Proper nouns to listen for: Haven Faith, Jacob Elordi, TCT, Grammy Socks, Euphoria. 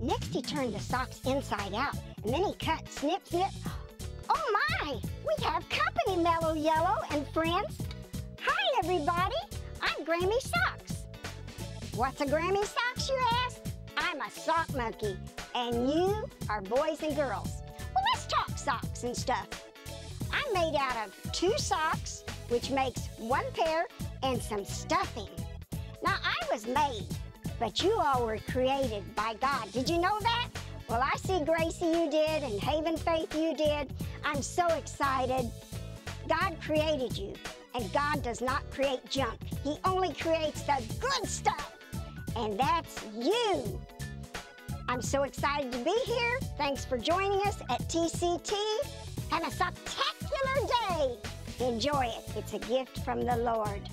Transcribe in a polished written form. Next, he turned the socks inside out, and then he cut, snip, snip. Oh my! We have company, Mellow Yellow and friends. Hi, everybody. I'm Grammy Socks. What's a Grammy Socks, you ask? I'm a sock monkey, and you are boys and girls. Well, let's talk socks and stuff. I'm made out of 2 socks, which makes 1 pair, and some stuffing. Now, I was made, but you all were created by God. Did you know that? Well, I see, Gracie, you did, and Haven Faith, you did. I'm so excited. God created you, and God does not create junk. He only creates the good stuff, and that's you. I'm so excited to be here. Thanks for joining us at TCT. Have a spectacular day. Enjoy it. It's a gift from the Lord.